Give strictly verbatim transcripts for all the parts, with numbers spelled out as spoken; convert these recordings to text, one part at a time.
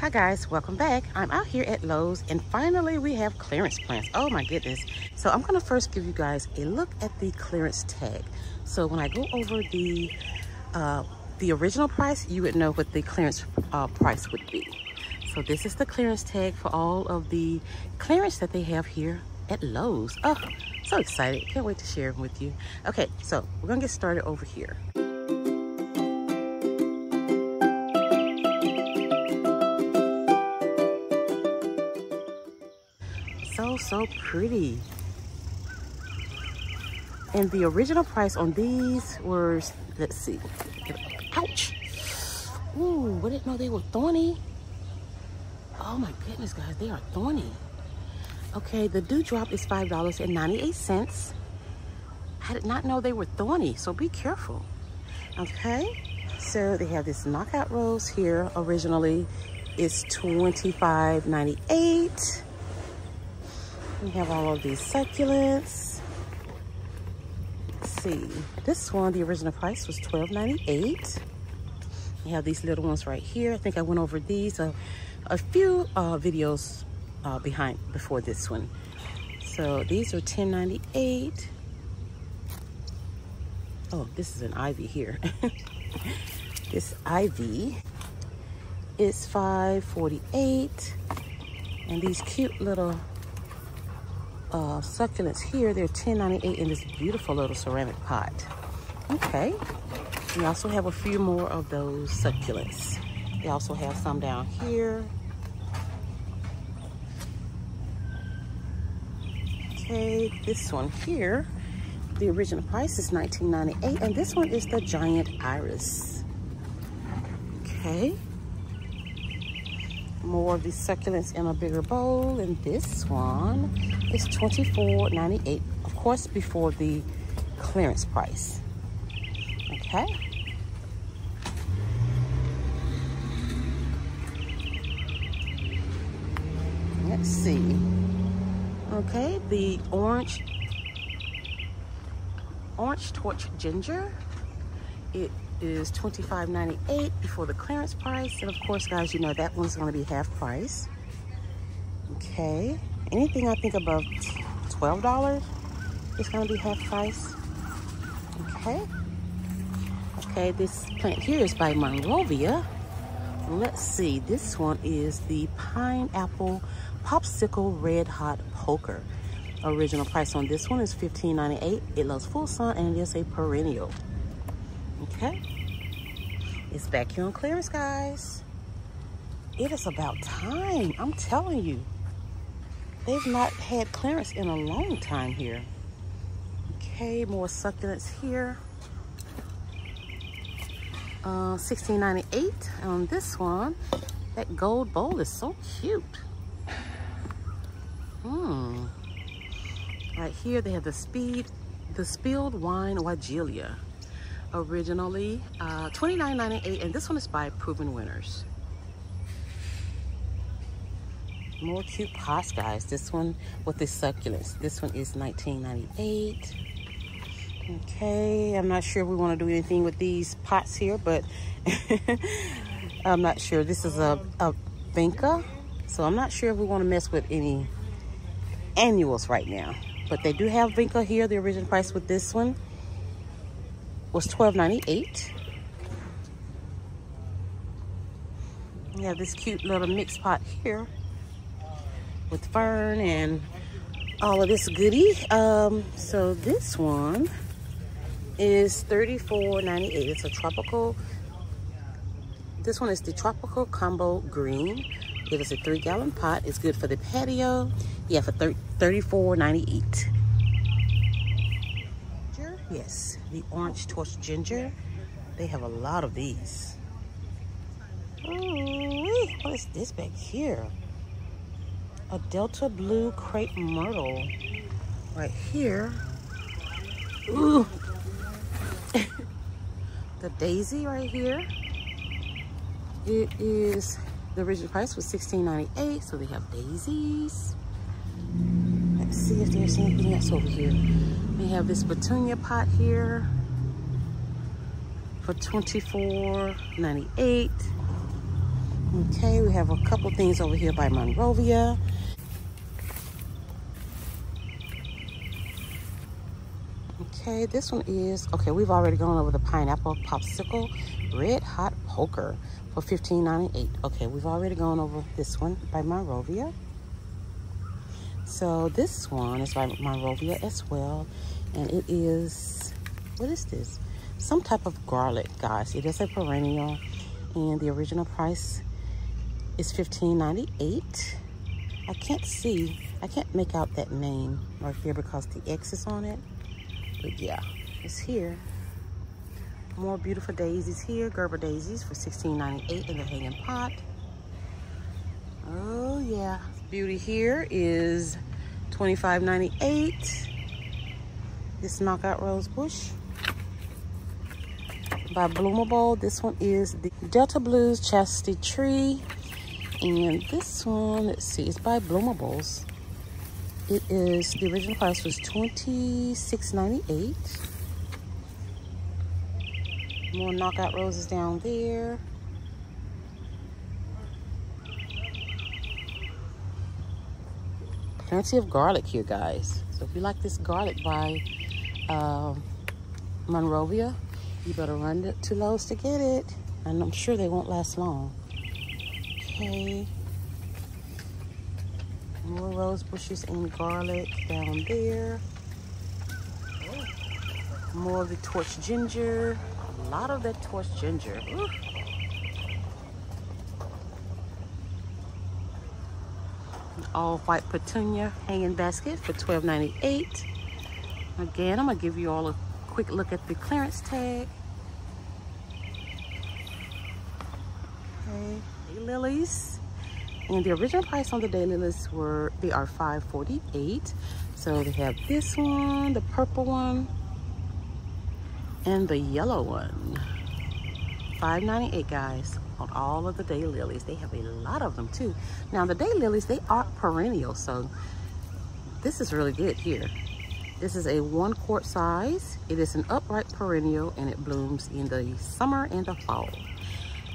Hi guys, welcome back. I'm out here at Lowe's and finally we have clearance plants. Oh my goodness. So I'm gonna first give you guys a look at the clearance tag. So when I go over the uh, the original price, you would know what the clearance uh, price would be. So this is the clearance tag for all of the clearance that they have here at Lowe's. Oh, so excited. Can't wait to share them with you. Okay, so we're gonna get started over here. So, so pretty. And the original price on these were, let's see. Ouch. Ooh, I didn't know they were thorny. Oh my goodness, guys, they are thorny. Okay, the dewdrop is five dollars and ninety-eight cents. I did not know they were thorny, so be careful. Okay, so they have this knockout rose here. Originally, it's twenty-five ninety-eight. We have all of these succulents. Let's see, this one, the original price was twelve ninety-eight. We have these little ones right here. I think I went over these a, a few uh, videos uh, behind before this one. So these are ten ninety-eight. Oh, this is an ivy here. This ivy is five forty-eight, and these cute little Uh, succulents here, they're ten ninety-eight in this beautiful little ceramic pot. Okay, we also have a few more of those succulents. They also have some down here. Okay, this one here, the original price is nineteen ninety-eight, and this one is the giant iris. Okay, more of these succulents in a bigger bowl, and this one is twenty-four ninety-eight, of course before the clearance price. Okay, let's see. Okay, the orange orange torch ginger, it is twenty-five ninety-eight before the clearance price, and of course guys, you know that one's going to be half price. Okay, anything I think above twelve dollars is going to be half price. Okay, okay, this plant here is by Monrovia. Let's see, this one is the Pineapple Popsicle Red Hot Poker. Original price on this one is fifteen ninety-eight. It loves full sun and it is a perennial. Okay, it's back here on clearance, guys. It is about time, I'm telling you. They've not had clearance in a long time here. Okay, more succulents here. Uh, sixteen ninety-eight on this one. That gold bowl is so cute. Hmm. Right here they have the speed, the Spilled Wine Weigela. Originally uh, twenty-nine ninety-eight, and this one is by Proven Winners. More cute pots, guys. This one with the succulents. This one is nineteen ninety-eight. Okay, I'm not sure we want to do anything with these pots here, but I'm not sure. This is a, a vinca, so I'm not sure if we want to mess with any annuals right now. But they do have vinca here. The original price with this one was twelve ninety-eight. We have this cute little mixed pot here with fern and all of this goodie. Um, so this one is thirty-four ninety-eight. It's a tropical, this one is the tropical combo green. It is a three gallon pot. It's good for the patio. Yeah, for thirty-four ninety-eight. Yes, the orange torch ginger. They have a lot of these. Ooh, what is this back here? A Delta Blue Crepe Myrtle right here. Ooh. The daisy right here. It is, the original price was sixteen ninety-eight, so they have daisies. Let's see if there's anything else over here. We have this petunia pot here for twenty-four ninety-eight. Okay, we have a couple things over here by Monrovia. Okay, this one is, okay, we've already gone over the Pineapple Popsicle Red Hot Poker for fifteen ninety-eight. Okay, we've already gone over this one by Monrovia. So this one is by Monrovia as well. And it is, what is this? Some type of garlic, guys. It is a perennial. And the original price is fifteen ninety-eight. I can't see, I can't make out that name right here because the X is on it. But yeah, it's here. More beautiful daisies here, Gerber daisies for sixteen ninety-eight in the hanging pot. Oh yeah, beauty here is twenty-five ninety-eight. This knockout rose bush by Bloomables. This one is the Delta Blue's Chastity Tree, and this one, let's see, it's by Bloomables. It is, the original price was twenty-six ninety-eight. More knockout roses down there. Plenty of garlic here, guys. So if you like this garlic by uh, Monrovia, you better run to Lowe's to get it. And I'm sure they won't last long. Okay. More rose bushes and garlic down there. More of the torch ginger. A lot of that torch ginger. Ooh. An all white petunia hanging basket for twelve ninety-eight. Again, I'm gonna give you all a quick look at the clearance tag. Okay, hey, lilies. And the original price on the daylilies were, they are five forty-eight. So they have this one, the purple one, and the yellow one. five ninety-eight, guys, on all of the daylilies. They have a lot of them too. Now the daylilies, they are perennial, so this is really good here. This is a one quart size. It is an upright perennial and it blooms in the summer and the fall.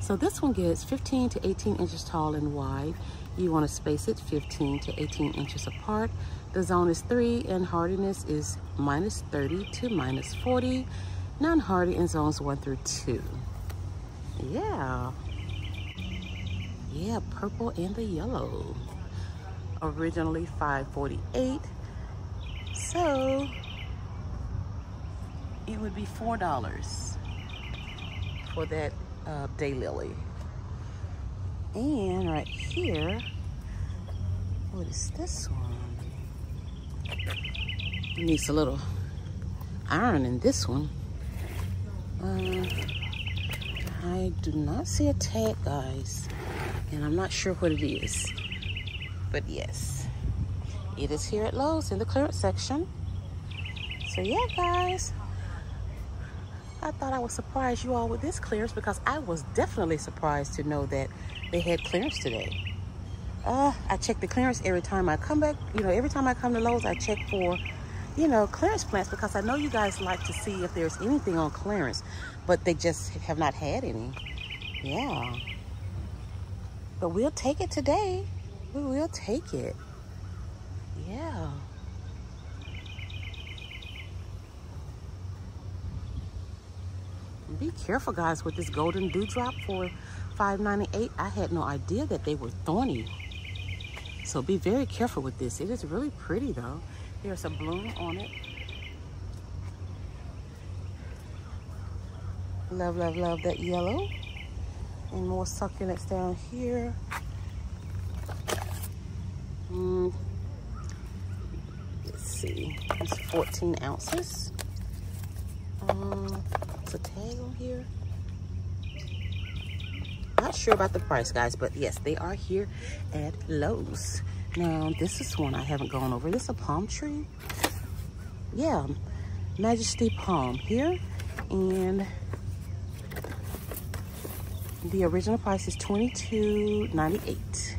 So this one gets fifteen to eighteen inches tall and wide. You want to space it fifteen to eighteen inches apart. The zone is three and hardiness is minus thirty to minus forty. Non-hardy in zones one through two. Yeah. Yeah, purple and the yellow. Originally five forty-eight. So it would be four dollars for that Uh, daylily. And right here, what is this one? It needs a little iron in this one. Uh, I do not see a tag, guys, and I'm not sure what it is. But yes, it is here at Lowe's in the clearance section. So yeah, guys. I thought I would surprise you all with this clearance because I was definitely surprised to know that they had clearance today. Uh, I check the clearance every time I come back. You know, every time I come to Lowe's, I check for, you know, clearance plants because I know you guys like to see if there's anything on clearance, but they just have not had any. Yeah. But we'll take it today. We will take it. Yeah. Be careful, guys, with this golden dewdrop for five ninety-eight. I had no idea that they were thorny. So be very careful with this. It is really pretty, though. There's a bloom on it. Love, love, love that yellow. And more succulents down here. Mm. Let's see. It's fourteen ounces. Um... A tag on here. Not sure about the price, guys, but yes, they are here at Lowe's. Now, this is one I haven't gone over. This is a palm tree. Yeah, Majesty Palm here, and the original price is twenty-two ninety-eight.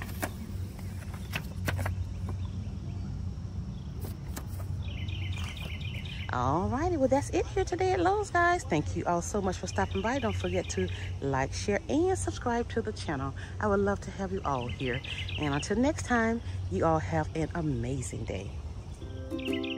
All righty, well, that's it here today at Lowe's, guys. Thank you all so much for stopping by. Don't forget to like, share, and subscribe to the channel. I would love to have you all here. And until next time, you all have an amazing day.